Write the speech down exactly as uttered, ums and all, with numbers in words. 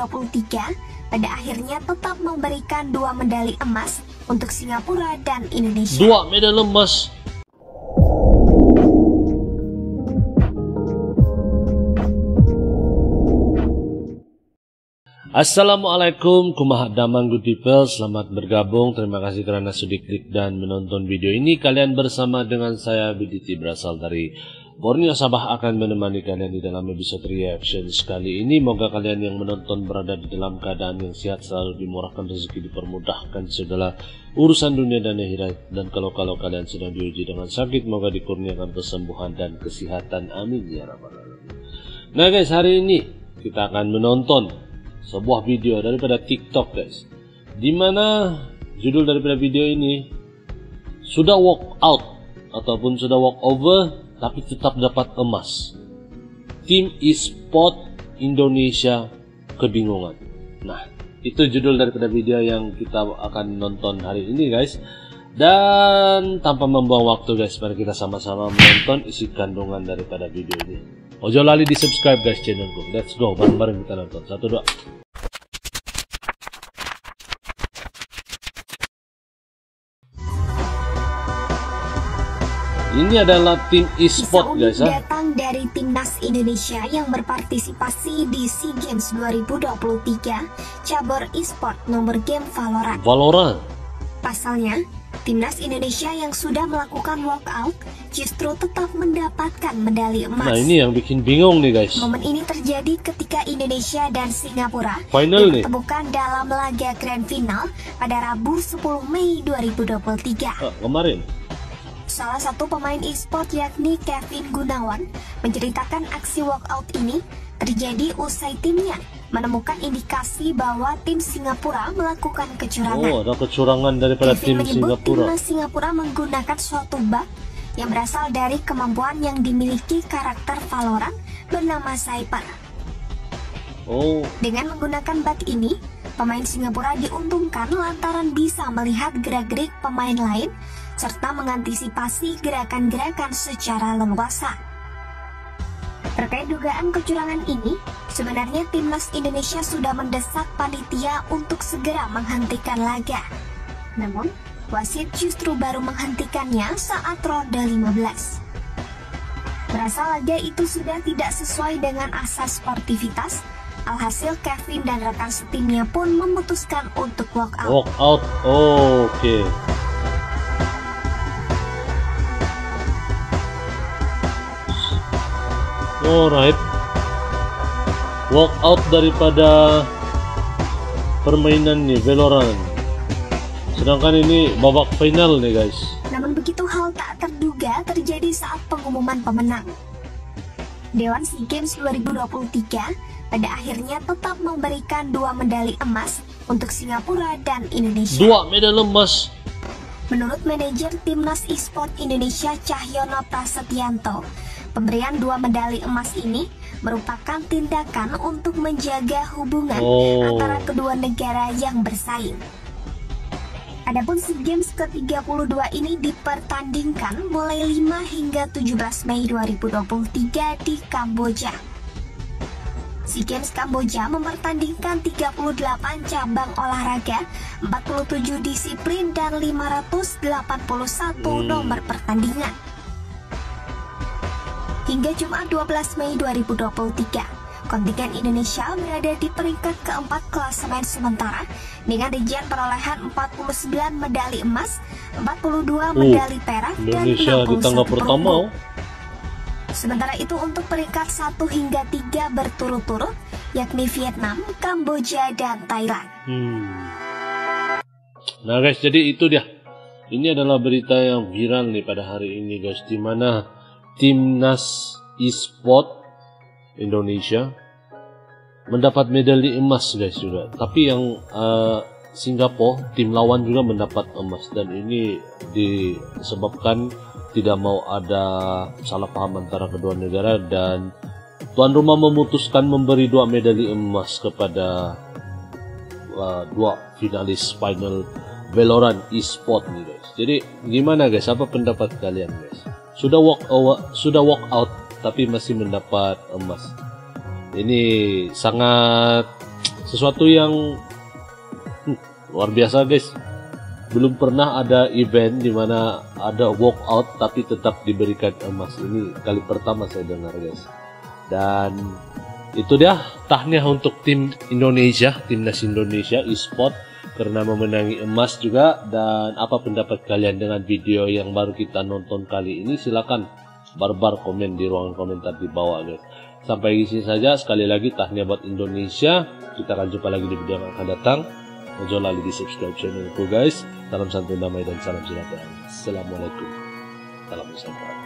dua ribu dua puluh tiga pada akhirnya tetap memberikan dua medali emas untuk Singapura dan Indonesia. Dua medali emas. Assalamualaikum kumaha damang good people, selamat bergabung, terima kasih kerana sudah klik dan menonton video ini. Kalian bersama dengan saya Biditi berasal dari Borneo Sabah akan menemani kalian di dalam episode reaction kali ini. Moga kalian yang menonton berada di dalam keadaan yang sehat, selalu dimurahkan rezeki, dipermudahkan segala urusan dunia dan akhirat. Dan kalau-kalau kalian sedang diuji dengan sakit, moga dikurniakan kesembuhan dan kesehatan, amin ya rabbal alamin. Nah guys, hari ini kita akan menonton sebuah video daripada TikTok guys, dimana judul daripada video ini sudah walk out ataupun sudah walk over tapi tetap dapat emas. Tim e-sport Indonesia kebingungan. Nah itu judul daripada video yang kita akan nonton hari ini guys. Dan tanpa membuang waktu guys, mari kita sama-sama menonton isi kandungan daripada video ini. Ojo lali di subscribe guys channelku. Let's go, bareng-bareng kita nonton. Satu dua. Ini adalah tim e-sport guys, datang dari timnas Indonesia yang berpartisipasi di SEA Games dua ribu dua puluh tiga cabur e-sport nomor game Valorant. Valorant. Pasalnya, timnas Indonesia yang sudah melakukan walkout justru tetap mendapatkan medali emas. Nah ini yang bikin bingung nih guys. Momen ini terjadi ketika Indonesia dan Singapura final dipertemukan dalam laga grand final pada Rabu sepuluh Mei dua ribu dua puluh tiga. Ah, kemarin. Salah satu pemain e-sport yakni Kevin Gunawan menceritakan aksi walkout ini terjadi usai timnya menemukan indikasi bahwa tim Singapura melakukan kecurangan. Oh, ada kecurangan daripada Kevin tim Singapura. Tim Singapura menggunakan suatu bug yang berasal dari kemampuan yang dimiliki karakter Valorant bernama Cypher. Oh. Dengan menggunakan bug ini, pemain Singapura diuntungkan lantaran bisa melihat gerak-gerik pemain lain serta mengantisipasi gerakan-gerakan secara leluasa. Terkait dugaan kecurangan ini, sebenarnya timnas Indonesia sudah mendesak panitia untuk segera menghentikan laga. Namun, wasit justru baru menghentikannya saat ronde lima belas. Berasal laga itu sudah tidak sesuai dengan asas sportivitas. Alhasil Kevin dan rekan setimnya pun memutuskan untuk walk out. Walk out. Oh, oke. Okay. Alright. Walk out daripada permainan nih Valorant. Sedangkan ini babak final nih guys. Namun begitu hal tak terduga terjadi saat pengumuman pemenang. Dewan SEA Games dua ribu dua puluh tiga pada akhirnya tetap memberikan dua medali emas untuk Singapura dan Indonesia. Dua medali emas. Menurut manajer timnas e-sport Indonesia Cahyono Prasetyanto, pemberian dua medali emas ini merupakan tindakan untuk menjaga hubungan oh. antara kedua negara yang bersaing. Adapun SEA Games ke tiga puluh dua ini dipertandingkan mulai lima hingga tujuh belas Mei dua ribu dua puluh tiga di Kamboja. SEA Games Kamboja mempertandingkan tiga puluh delapan cabang olahraga, empat puluh tujuh disiplin dan lima ratus delapan puluh satu hmm. nomor pertandingan. Hingga Jumat dua belas Mei dua ribu dua puluh tiga, kontingen Indonesia berada di peringkat keempat klasemen sementara dengan rincian perolehan empat puluh sembilan medali emas, empat puluh dua medali perak uh, dan enam puluh satu perunggu. Sementara itu untuk peringkat satu hingga tiga berturut-turut yakni Vietnam, Kamboja dan Thailand. Hmm. Nah guys, jadi itu dia. Ini adalah berita yang viral nih pada hari ini guys, di mana timnas e-sport Indonesia mendapat medali emas guys juga, tapi yang uh, Singapura tim lawan juga mendapat emas, dan ini disebabkan tidak mau ada salah paham antara kedua negara dan tuan rumah memutuskan memberi dua medali emas kepada uh, dua finalis final Valorant e-sport nih guys. Jadi gimana guys, apa pendapat kalian guys? Sudah walk out, sudah walk out tapi masih mendapat emas. Ini sangat sesuatu yang hmm, luar biasa guys. Belum pernah ada event dimana ada walkout tapi tetap diberikan emas. Ini kali pertama saya dengar guys. Dan itu dia, tahniah untuk tim Indonesia, timnas Indonesia e-sport karena memenangi emas juga. Dan apa pendapat kalian dengan video yang baru kita nonton kali ini? Silakan barbar komen di ruangan komentar di bawah guys. Sampai di sini saja, sekali lagi tahniah buat Indonesia. Kita akan jumpa lagi di video yang akan datang. Jangan lupa di subscribe channelku guys. Salam santun damai dan salam sejahtera. Assalamualaikum. Salam sejahtera.